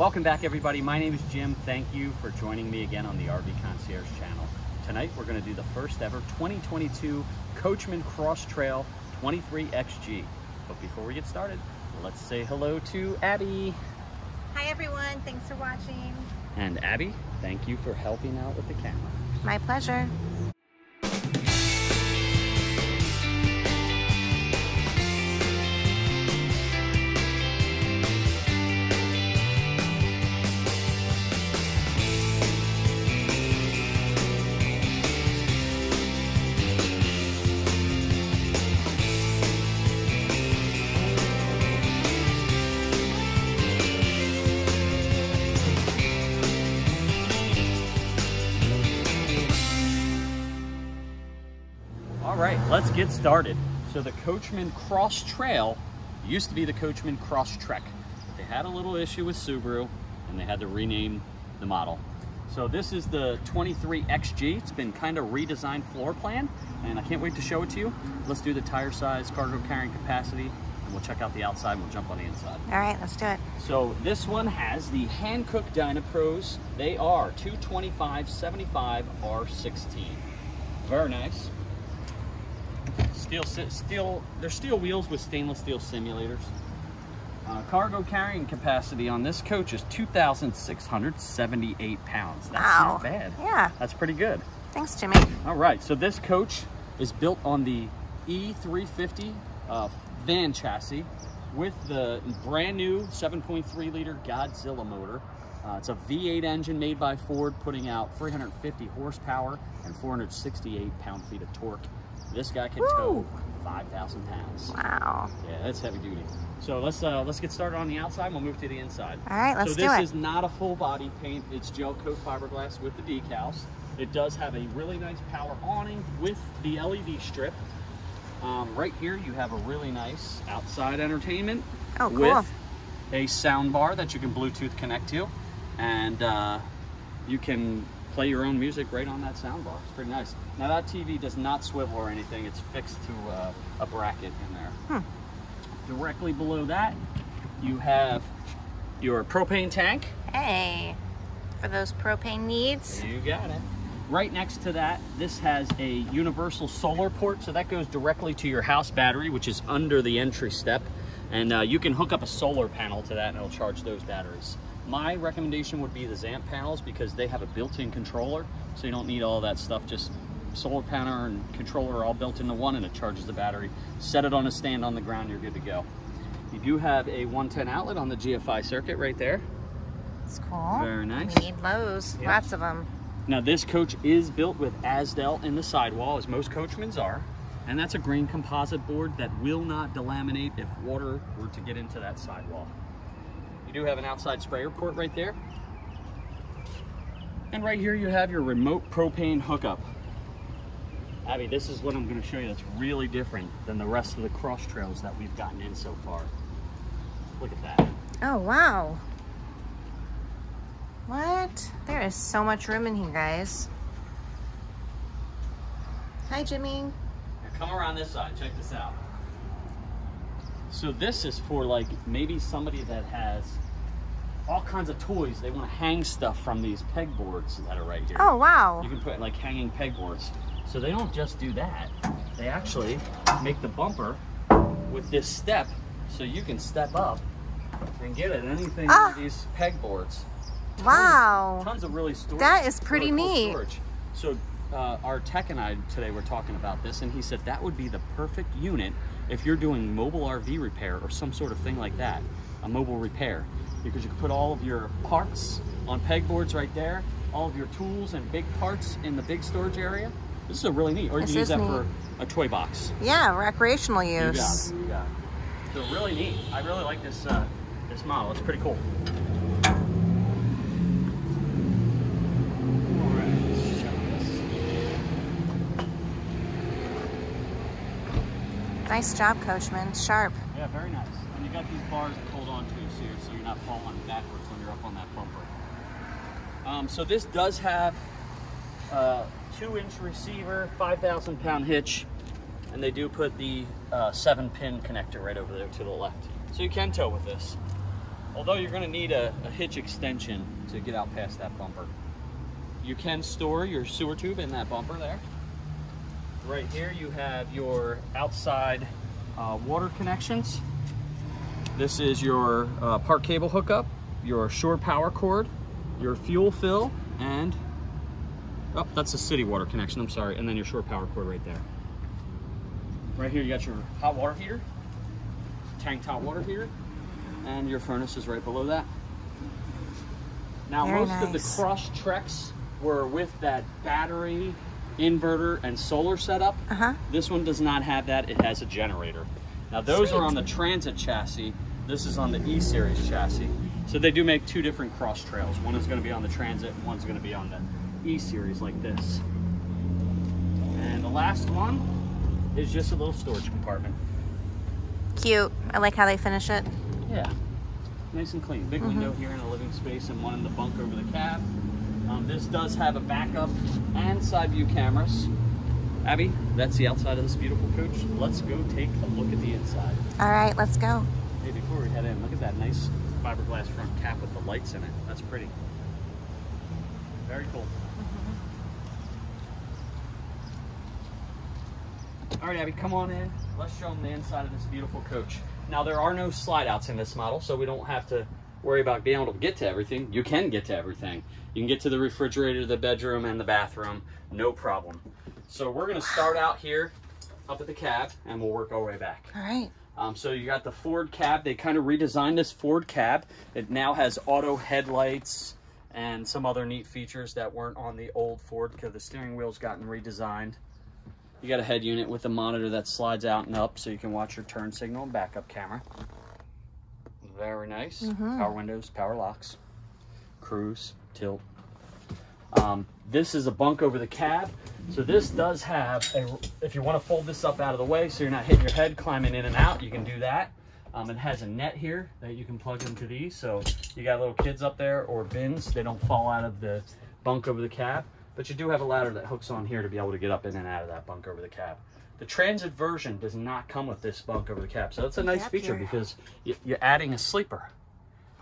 Welcome back, everybody. My name is Jim. Thank you for joining me again on the RV Concierge channel. Tonight, we're going to do the first ever 2022 Coachmen Cross Trail 23XG. But before we get started, let's say hello to Abby. Hi, everyone. Thanks for watching. And Abby, thank you for helping out with the camera. My pleasure. Let's get started. So the Coachmen Cross Trail used to be the Coachmen Cross Trek, but they had a little issue with Subaru and they had to rename the model. So this is the 23XG. It's been kind of redesigned floor plan and I can't wait to show it to you. Let's do the tire size, cargo carrying capacity, and we'll check out the outside and we'll jump on the inside. All right, let's do it. So this one has the Hankook Dynapros. They are 225/75 R16. Very nice. They're steel wheels with stainless steel simulators. Cargo carrying capacity on this coach is 2,678 pounds. That's not bad. Yeah. That's pretty good. Thanks, Jimmy. All right. So this coach is built on the E350 van chassis with the brand new 7.3 liter Godzilla motor. It's a V8 engine made by Ford, putting out 350 horsepower and 468 pound-feet of torque. This guy can tow 5,000 pounds. Wow. Yeah, that's heavy duty. So let's get started on the outside. We'll move to the inside. All right, let's do it. So this is not a full body paint. It's gel coat fiberglass with the decals. It does have a really nice power awning with the LED strip. Right here, you have a really nice outside entertainment with a sound bar that you can Bluetooth connect to, and you can play your own music right on that soundbar. It's pretty nice. Now that TV does not swivel or anything. It's fixed to a bracket in there. Directly below that, you have your propane tank. Hey, for those propane needs. You got it. Right next to that, this has a universal solar port. So that goes directly to your house battery, which is under the entry step. And you can hook up a solar panel to that and it'll charge those batteries. My recommendation would be the Zamp panels because they have a built-in controller, so you don't need all that stuff. Just solar panel and controller are all built into one and it charges the battery. Set it on a stand on the ground, you're good to go. You do have a 110 outlet on the GFI circuit right there. It's cool. Very nice. We need those, lots of them. Now this coach is built with Azdel in the sidewall, as most Coachmens are, and that's a green composite board that will not delaminate if water were to get into that sidewall. You do have an outside sprayer port right there. And right here you have your remote propane hookup. Abby, this is what I'm going to show you that's really different than the rest of the cross trails that we've gotten in so far. Look at that. Oh, wow. What? There is so much room in here, guys. Hi, Jimmy. Now come around this side. Check this out. So this is for like maybe somebody that has all kinds of toys. They want to hang stuff from these pegboards that are right here. Oh, wow. You can put like hanging pegboards. So they don't just do that. They actually make the bumper with this step so you can step up and get at anything with these pegboards. Wow. Tons of really storage. That is pretty neat. Storage. So our tech and I today were talking about this and he said that would be the perfect unit if you're doing mobile RV repair or some sort of thing like that, a mobile repair, because you can put all of your parts on pegboards right there, all of your tools and big parts in the big storage area. This is a really neat, or you can use that for a toy box. Yeah, recreational use. You got it. So really neat. I really like this, this model. It's pretty cool. Nice job, Coachman. Sharp. Yeah, very nice. And you got these bars to hold on to, so you're not falling backwards when you're up on that bumper. So this does have a 2-inch receiver, 5,000-pound hitch, and they do put the 7-pin connector right over there to the left. So you can tow with this. although you're going to need a hitch extension to get out past that bumper. You can store your sewer tube in that bumper there. Right here you have your outside water connections. This is your park cable hookup, your shore power cord, your fuel fill, and oh, that's a city water connection, I'm sorry, and then your shore power cord right there. Right here you got your hot water heater, tanked hot water heater, and your furnace is right below that. Now most of the Cross Treks were with that battery, inverter, and solar setup. This one does not have that, it has a generator. Now those are on the Transit chassis, this is on the E-Series chassis. So they do make two different Cross Trails. One is going to be on the Transit, and one's going to be on the E-Series like this. And the last one is just a little storage compartment. Cute. I like how they finish it. Yeah. Nice and clean. Big window here in the living space and one in the bunk over the cab. This does have a backup and side view cameras. Abby, that's the outside of this beautiful coach. Let's go take a look at the inside. All right, let's go. Hey, before we head in, look at that nice fiberglass front cap with the lights in it. That's pretty. Very cool. All right, Abby, come on in. Let's show them the inside of this beautiful coach. Now, there are no slide outs in this model, so we don't have to worry about being able to get to everything. You can get to everything. You can get to the refrigerator, the bedroom, and the bathroom, no problem. So we're gonna start out here, up at the cab, and we'll work our way back. All right. So you got the Ford cab. They kind of redesigned this Ford cab. It now has auto headlights and some other neat features that weren't on the old Ford because the steering wheel's gotten redesigned. You got a head unit with a monitor that slides out and up so you can watch your turn signal and backup camera. Very nice. Power windows, power locks, cruise, tilt. This is a bunk over the cab. So this does have a, if you want to fold this up out of the way so you're not hitting your head climbing in and out, you can do that. It has a net here that you can plug into these. So you got little kids up there or bins, they don't fall out of the bunk over the cab. But you do have a ladder that hooks on here to be able to get up in and out of that bunk over the cab. The Transit version does not come with this bunk over the cab, so that's a nice feature because you're adding a sleeper.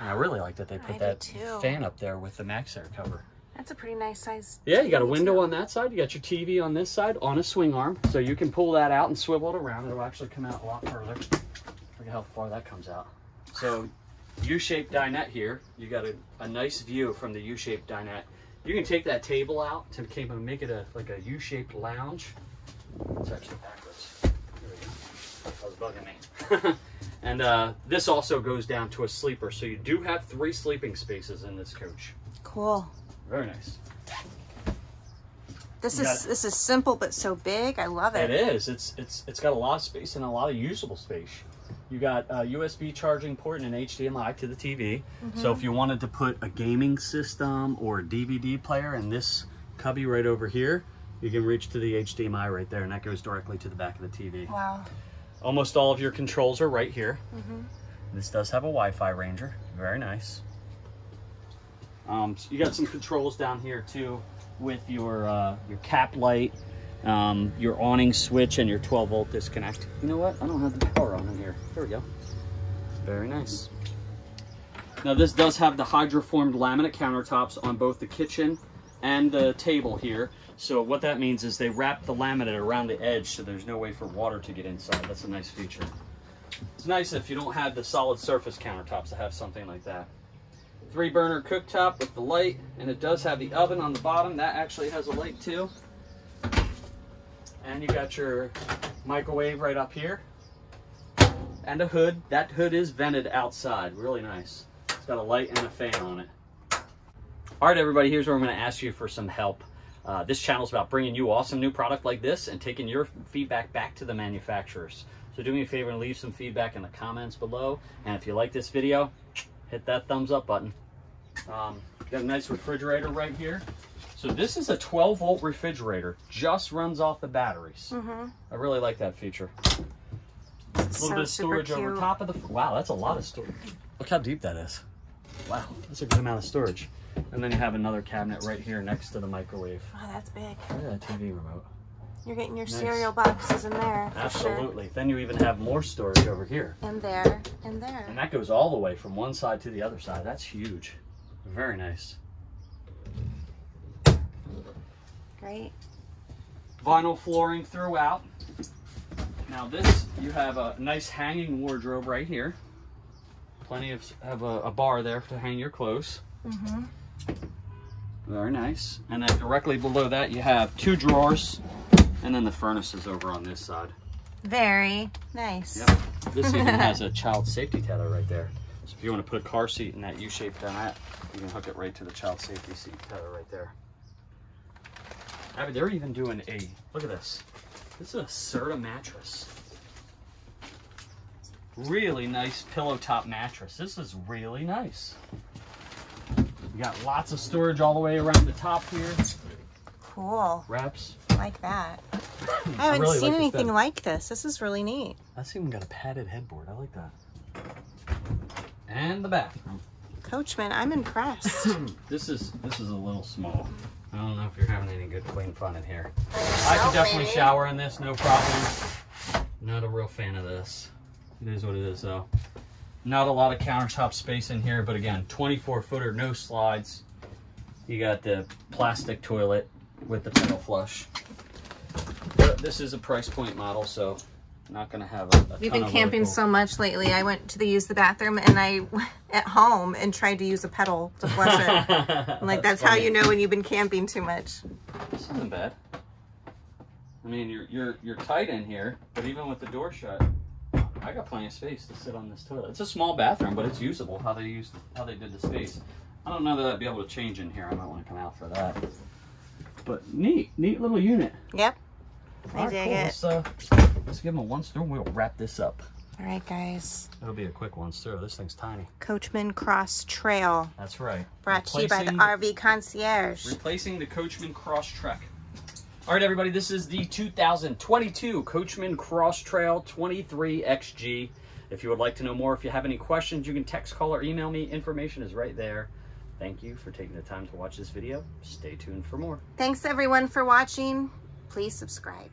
And I really like that they put that fan up there with the Max Air cover. That's a pretty nice size. Yeah, you got a window on that side, you got your TV on this side on a swing arm, so you can pull that out and swivel it around. It'll actually come out a lot further. Look at how far that comes out. So U-shaped dinette here. You got a nice view from the U-shaped dinette. You can take that table out to make it like a U-shaped lounge. It's actually backwards. There we go. That was bugging me. And this also goes down to a sleeper. So you do have 3 sleeping spaces in this coach. Cool. Very nice. This is simple but so big. I love it. It is. It's got a lot of space and a lot of usable space. You got a USB charging port and an HDMI to the TV. So if you wanted to put a gaming system or a DVD player in this cubby right over here, you can reach to the HDMI right there, and that goes directly to the back of the TV. Wow. Almost all of your controls are right here. This does have a Wi-Fi ranger. Very nice. So you got some controls down here too with your cap light, your awning switch, and your 12-volt disconnect. You know what? I don't have the power on in here. There we go. Very nice. Now this does have the hydroformed laminate countertops on both the kitchen and the table here. So what that means is they wrap the laminate around the edge so there's no way for water to get inside. That's a nice feature. It's nice if you don't have the solid surface countertops to have something like that. 3-burner cooktop with the light, and it does have the oven on the bottom. That actually has a light too. And you got your microwave right up here. And a hood. That hood is vented outside. Really nice. It's got a light and a fan on it. All right, everybody, here's where I'm going to ask you for some help. This channel is about bringing you awesome new product like this and taking your feedback back to the manufacturers. So do me a favor and leave some feedback in the comments below. And if you like this video, hit that thumbs up button. Got a nice refrigerator right here. So this is a 12-volt refrigerator. Just runs off the batteries. I really like that feature. A little bit of storage over top of the... Wow, that's a lot of storage. Look how deep that is. Wow, that's a good amount of storage. And then you have another cabinet right here next to the microwave. Oh, that's big. Look at that TV remote. You're getting your cereal boxes in there. Absolutely. Sure. Then you even have more storage over here. And there, and there. And that goes all the way from one side to the other side. That's huge. Very nice. Great. Vinyl flooring throughout. Now this, you have a nice hanging wardrobe right here. Plenty of a bar there to hang your clothes. Mm-hmm. Very nice. And then directly below that, you have two drawers, and then the furnace is over on this side. Very nice. Yep. This even has a child safety tether right there. So if you want to put a car seat in that U-shape down that, you can hook it right to the child safety seat tether right there. I mean, they're even doing a, look at this. This is a Serta mattress. Really nice pillow top mattress. This is really nice. You got lots of storage all the way around the top here. Cool. Wraps. I like that. I haven't really seen anything like this. This is really neat. That's even got a padded headboard. I like that. And the bathroom. Coachmen, I'm impressed. This is a little small. I don't know if you're having any good clean fun in here. I could definitely shower in this, no problem. Not a real fan of this. It is what it is though. Not a lot of countertop space in here, but again, 24-footer, no slides. You got the plastic toilet with the pedal flush. But this is a price point model, so not gonna have a We've been camping so much lately. I went to use the bathroom and I at home and tried to use a pedal to flush it. I'm like, that's how you know when you've been camping too much. This isn't bad. I mean, you're tight in here, but even with the door shut, I got plenty of space to sit on this toilet. It's a small bathroom, but it's usable. How they did the space. I don't know that I'd be able to change in here. I might want to come out for that. But neat little unit. Yep. I dig it. Let's give them a once through and we'll wrap this up. All right, guys. It'll be a quick once through. This thing's tiny. Coachmen Cross Trail. That's right. Brought to you by the RV Concierge. Replacing the Coachmen Cross Trek. All right, everybody, this is the 2022 Coachmen Cross Trail 23XG. If you would like to know more, if you have any questions, you can text, call, or email me. Information is right there. Thank you for taking the time to watch this video. Stay tuned for more. Thanks, everyone, for watching. Please subscribe.